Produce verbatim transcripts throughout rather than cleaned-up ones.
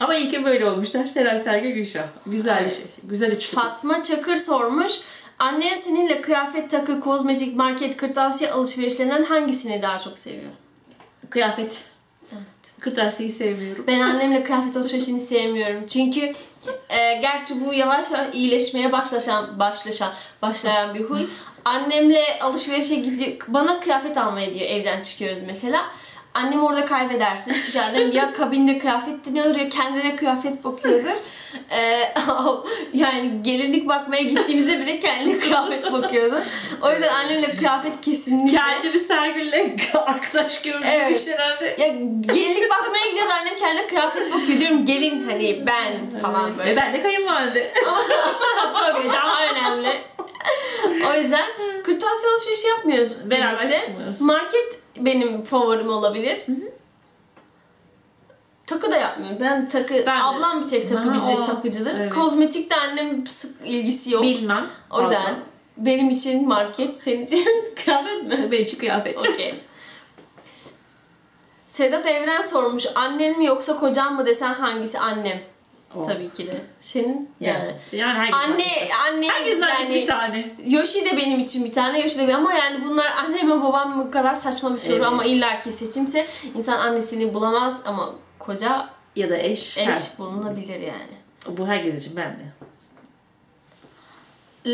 Ama iyi ki böyle olmuşlar. Seren, Sergül, Gülşah. Güzel evet. Bir şey. Güzel üçlü. Fatma Çakır sormuş. Annen seninle kıyafet, takı, kozmetik, market, kırtasiye alışverişlerinden hangisini daha çok seviyor? Kıyafet. Evet. Kırtasiyeyi sevmiyorum. Ben annemle kıyafet alışverişini sevmiyorum. Çünkü e, gerçi bu yavaş yavaş iyileşmeye başlaşan, başlaşan, başlayan bir huy. Annemle alışverişe gidiyor. Bana kıyafet almaya diyor. Evden çıkıyoruz mesela. Annem orada kaybedersiniz çünkü annem ya kabinde kıyafet dinliyordur ya kendine kıyafet bakıyordur. Ee, yani gelinlik bakmaya gittiğimizde bile kendine kıyafet bakıyordu. O yüzden annemle kıyafet kesinlikle. Kendi bir Sergül'le arkadaş gördüğüm evet. için herhalde. Ya gelinlik bakmaya gidiyoruz, annem kendine kıyafet bakıyor. Diyorum gelin hani ben falan böyle. Ben de kayınvalide. Tabii daha önemli. O yüzden kırtasiye alışverişi yapmıyoruz. Beraber çıkmıyoruz. Market benim favorim olabilir. Hı hı. Takı da yapmıyorum. Ben takı, ben ablam bir tek takı, bizde takıcıdır. Evet. Kozmetik de annem sık ilgisi yok. Bilmem. O yüzden ablam. Benim için market, senin için kıyafet mi? Benim için kıyafet. Okay. Sedat Evren sormuş. Annen mi yoksa kocam mı desen hangisi? Annem. O. Tabii ki de. Senin yani. Yani herkes anne, anne, herkes yani, bir tane. Yoshi de benim için bir tane. Yoshi de benim. Ama yani bunlar anneme babam mı kadar saçma bir soru evet. Ama illaki seçimse insan annesini bulamaz ama koca ya da eş, eş bulunabilir yani. Bu herkes için ben mi?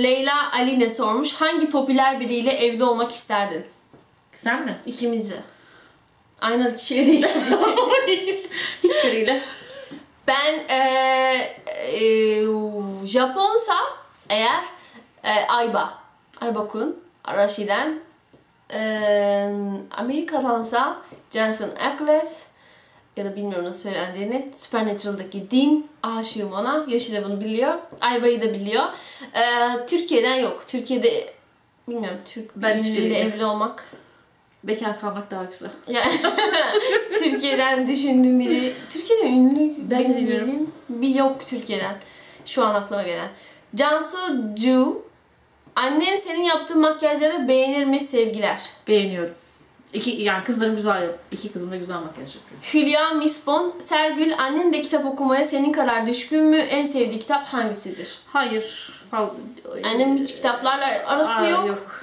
Leyla Aline sormuş. Hangi popüler biriyle evli olmak isterdin? Sen mi? İkimiz de. Aynı kişiyle değil. Hiçbiriyle. Ben e, e, Japonsa eğer e, Ayba, Ayba'kun, Arashi'den, e, Amerika'dansa Jensen Ackles ya da bilmiyorum nasıl söylendiğini, Supernatural'daki Dean, aşığım ona, Yoshi de bunu biliyor, Ayba'yı da biliyor. E, Türkiye'den yok, Türkiye'de bilmiyorum, Türk biriyle evli olmak. Bekar kalmak daha güzel. Yani, Türkiye'den düşündüğüm biri... Türkiye'de ünlü... Ben de bilmiyorum. Bir yok Türkiye'den. Şu an aklıma gelen. Cansu Du. Annen senin yaptığın makyajları beğenir mi sevgiler? Beğeniyorum. İki, yani kızlarım güzel. İki kızım da güzel makyaj yapıyor. Hülya Misbon. Sergül, annen de kitap okumaya senin kadar düşkün mü? En sevdiği kitap hangisidir? Hayır. Annem hiç kitaplarla arası Aa, yok. yok.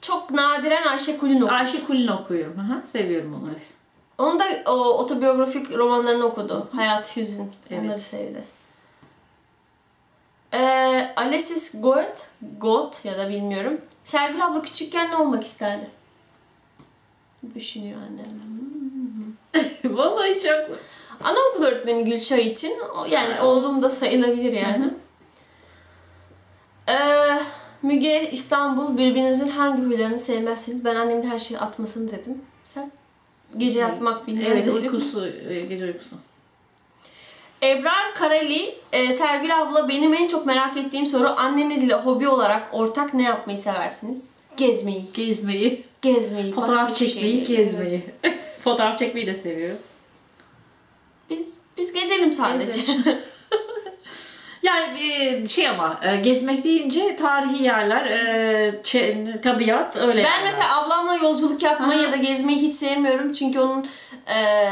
Çok nadiren Ayşe Kulin okuyorum. Ayşe Kulin okuyorum. Aha, seviyorum onu. Onu da o, otobiyografik romanlarını okudu. Hayat, Hüzün. Evet. Onları sevdi. Ee, Alexis Goet, Goet ya da bilmiyorum. Sergül abla küçükken ne olmak isterdi? Düşünüyor annem. Vallahi çok. Anaokulu öğretmeni Gülşah için. Yani olduğum da sayılabilir yani. Eee... Müge İstanbul, birbirinizin hangi huylarını sevmezsiniz? Ben annemin her şeyi atmasını dedim. Sen? Gece yatmak bilmiyorsun. Evet, uykusu, gece uykusu. Ebrar Karali, Sergül abla benim en çok merak ettiğim soru, annenizle hobi olarak ortak ne yapmayı seversiniz? Gezmeyi. Gezmeyi. Gezmeyi. Fotoğraf çekmeyi, şey gezmeyi. Evet. Fotoğraf çekmeyi de seviyoruz. Biz biz gezelim sadece. Gezelim. Yani şey ama gezmek deyince tarihi yerler, tabiat öyle. Ben yerler. Mesela ablamla yolculuk yapmayı Aha. ya da gezmeyi hiç sevmiyorum çünkü onun e,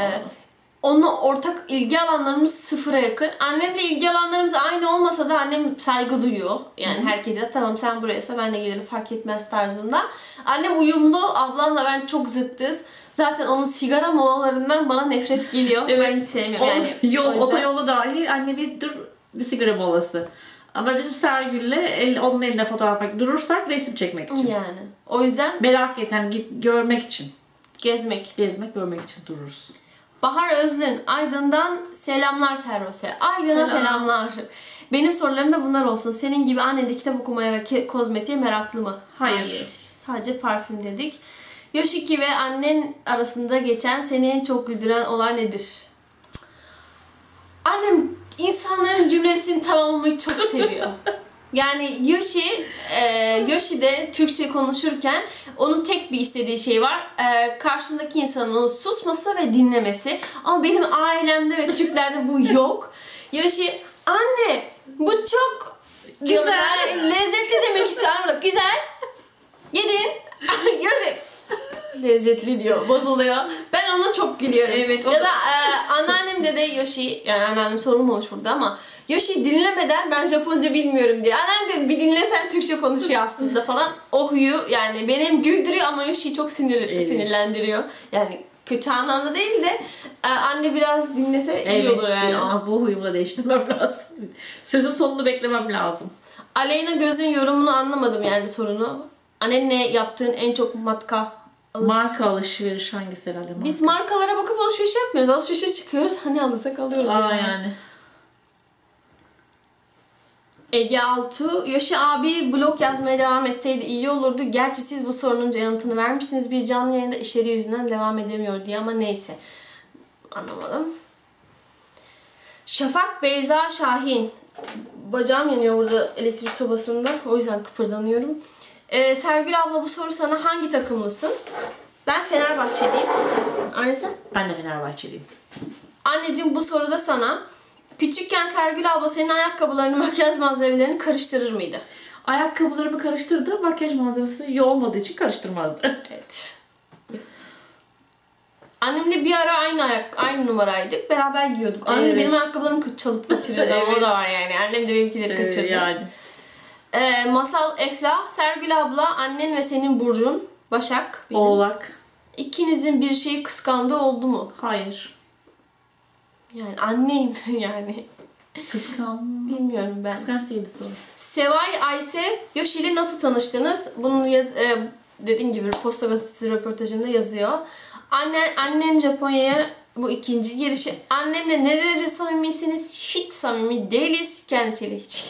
onunla ortak ilgi alanlarımız sıfıra yakın. Annemle ilgi alanlarımız aynı olmasa da annem saygı duyuyor. Yani Hı -hı. herkese tamam sen burayasa ben de gelirim fark etmez tarzında. Annem uyumlu, ablamla ben çok zıttız. Zaten onun sigara molalarından bana nefret geliyor. Evet. Ben hiç sevmiyorum. Yani, yol, yüzden... Otoyolu dahi anne bir dur. Bir sigara molası. Ama bizim Sergül'le el, onun eline fotoğraf çekmek, durursak resim çekmek için. Yani. O yüzden merak et, hani git görmek için. Gezmek. Gezmek, görmek için dururuz. Bahar Özlü, Aydın'dan selamlar serrose. Aydın'a Selam. selamlar. Benim sorularım da bunlar olsun. Senin gibi annen de kitap okumaya ve kozmetiğe meraklı mı? Hayır. Hayır. Sadece parfüm dedik. Yoshiki ve annen arasında geçen seni en çok güldüren olay nedir? Annem İnsanların cümlesini tamamlamayı çok seviyor. Yani Yoshi, e, Yoshi de Türkçe konuşurken onun tek bir istediği şey var. E, karşındaki insanın susması ve dinlemesi. Ama benim ailemde ve Türklerde bu yok. Yoshi, anne bu çok güzel, lezzetli demek istiyorum. Güzel, yedin. Yoshi, lezzetli diyor. Bozuluyor. Ben ona çok gülüyorum. Evet. Ya da e, anneannem de de Yoshi, yani anneannem sorun olmuş burada ama Yoshi dinlemeden ben Japonca bilmiyorum diye. Anneannem de bir dinlesen Türkçe konuşuyor aslında falan. O huyu yani beni hem güldürüyor ama Yoshi'yi çok sinir, evet. sinirlendiriyor. Yani kötü anlamda değil de anne biraz dinlese evet, iyi olur yani. Ya, bu huyumla değiştirmem lazım. Sözün sonunu beklemem lazım. Aleyna Göz'ün yorumunu anlamadım yani sorunu. Annenle yaptığın en çok matka alışveriş. Marka alışveriş hangisi herhalde? Marka. Biz markalara bakıp alışveriş yapmıyoruz. Alışverişe çıkıyoruz. Hani alırsak alıyoruz. Aa yani. yani. Ege Altu, Yoshi abi blog yazmaya devam etseydi iyi olurdu. Gerçi siz bu sorunun yanıtını vermişsiniz. Bir canlı yayında işleri yüzünden devam edemiyor diye ama neyse. Anlamadım. Şafak Beyza Şahin. Bacağım yanıyor burada elektrik sobasında. O yüzden kıpırdanıyorum. Ee, Sergül abla bu soru sana, hangi takımlısın? Ben Fenerbahçeliyim. Anne sen? Ben de Fenerbahçeliyim. Anneciğim bu soru da sana. Küçükken Sergül abla senin ayakkabılarını, makyaj malzemelerini karıştırır mıydı? Ayakkabılarımı karıştırdı, makyaj malzemesi iyi olmadığı için karıştırmazdı. Evet. Annemle bir ara aynı ayak, aynı numaraydık, beraber giyiyorduk. Annem evet. benim ayakkabılarımı çalıp kaçırıyordu. Evet. O da var yani. Annem de benimkileri evet, kaçırdı. Yani. Ee, Masal Efla, Sergül abla annen ve senin burcun Başak. Benim. Oğlak. İkinizin bir şeyi kıskandığı oldu mu? Hayır. Yani anneyim yani. Kıskan... Bilmiyorum ben. Kıskanç değildi doğru. Sevay Ayse, Yoshi ile nasıl tanıştınız? Bunu yaz, e, dediğim gibi posta gazetesi röportajımda yazıyor. Anne, annen Japonya'ya bu ikinci girişi. Annemle ne derece samimisiniz? Hiç samimi değiliz. Kendisiyle hiç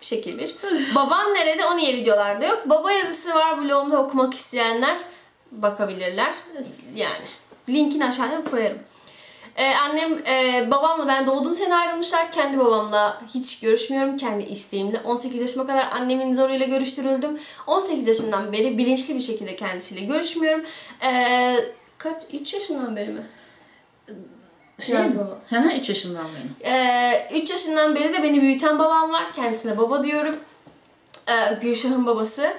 şekil bir. Baban nerede? O niye videolarda yok? Baba yazısı var blogumda, okumak isteyenler bakabilirler. Yani. Linkini aşağıya koyarım. Ee, annem, e, babamla ben doğduğum sene ayrılmışlar. Kendi babamla hiç görüşmüyorum. Kendi isteğimle. on sekiz yaşıma kadar annemin zoruyla görüştürüldüm. on sekiz yaşından beri bilinçli bir şekilde kendisiyle görüşmüyorum. Ee, kaç? üç yaşından beri mi? Şey mi? Baba. üç yaşından beri. Ee, üç yaşından beri de beni büyüten babam var. Kendisine baba diyorum. Ee, Gülşah'ın babası.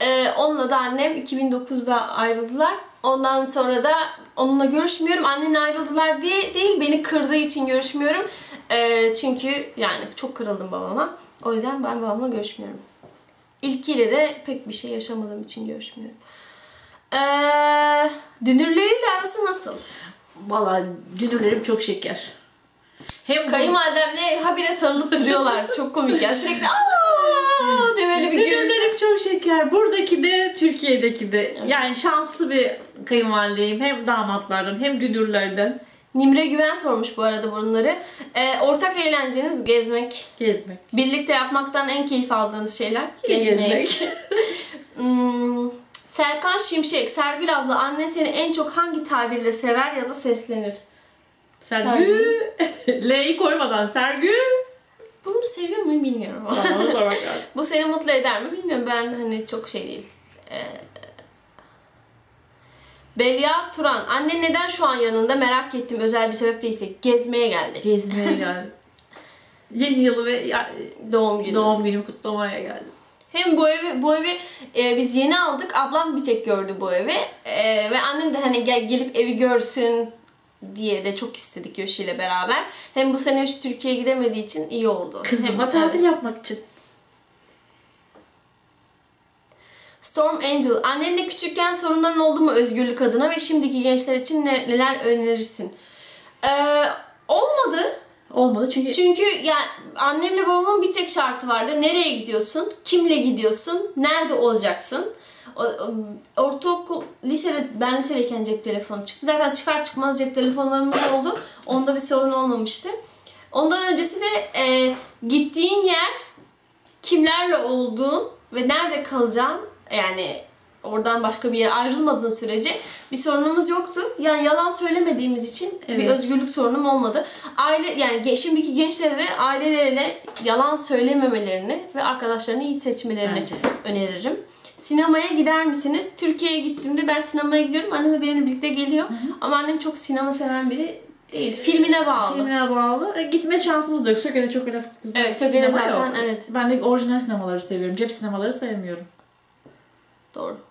Ee, onunla da annem iki bin dokuzda ayrıldılar. Ondan sonra da onunla görüşmüyorum. Annemle ayrıldılar diye değil, beni kırdığı için görüşmüyorum. Ee, çünkü yani çok kırıldım babama. O yüzden ben babamla görüşmüyorum. İlkiyle de pek bir şey yaşamadığım için görüşmüyorum. Ee, dünürleriyle arası nasıl? Vallahi dünürlerim çok şeker. Hem kayınvalidemle habire sarılıp duruyorlar. Çok komik ya. Sürekli aaa diye böyle bir dünürlerim çok şeker. Buradaki de Türkiye'deki de. Yani şanslı bir kayınvalideyim. Hem damatlardan hem dünürlerden. Nimre Güven sormuş bu arada bunları. Ee, ortak eğlenceniz gezmek. Gezmek. Birlikte yapmaktan en keyif aldığınız şeyler. Gezmek. Gezmek. hmm, Serkan Şimşek. Sergül abla anne seni en çok hangi tabirle sever ya da seslenir? Sergül. L'yi koymadan Sergül. Bunu seviyor muyum bilmiyorum. Bana sormak lazım. Bu seni mutlu eder mi bilmiyorum. Ben hani çok şey değil. Ee... Belya Turan. Anne neden şu an yanında? Merak ettim. Özel bir sebep değilse. Gezmeye geldi. Gezmeye geldi. Yeni yılı ve doğum günü. Doğum günümü kutlamaya geldim. Hem bu evi, bu evi e, biz yeni aldık. Ablam bir tek gördü bu evi. E, ve annem de hani gel, gelip evi görsün diye de çok istedik Yoshi ile beraber. Hem bu sene Yoshi Türkiye'ye gidemediği için iyi oldu. Kızıma tatil yapmak için. Storm Angel. Annenle küçükken sorunların oldu mu özgürlük adına ve şimdiki gençler için ne, neler önerirsin? Ee, olmadı. Olmadı çünkü... Çünkü yani annemle babamın bir tek şartı vardı. Nereye gidiyorsun? Kimle gidiyorsun? Nerede olacaksın? Ortaokul, lisede, ben lisedeyken cep telefonu çıktı. Zaten çıkar çıkmaz cep telefonlarımız oldu. Onda bir sorun olmamıştı. Ondan öncesi de e, gittiğin yer, kimlerle olduğun ve nerede kalacağın, yani oradan başka bir yere ayrılmadığın sürece bir sorunumuz yoktu. Yani yalan söylemediğimiz için evet. bir özgürlük sorunum olmadı. Aile, yani şimdiki gençlere de ailelerine yalan söylememelerini ve arkadaşlarını iyi seçmelerini Bence. öneririm. Sinemaya gider misiniz? Türkiye'ye gittiğimde ben sinemaya gidiyorum. Annem de benimle birlikte geliyor. Hı hı. Ama annem çok sinema seven biri değil. Filmine bağlı. Filmine bağlı. E, gitme şansımız da yok. Söke'de çok öyle evet, Söke'de zaten yok. Evet. Ben de orijinal sinemaları seviyorum. Cep sinemaları sevmiyorum. Doğru.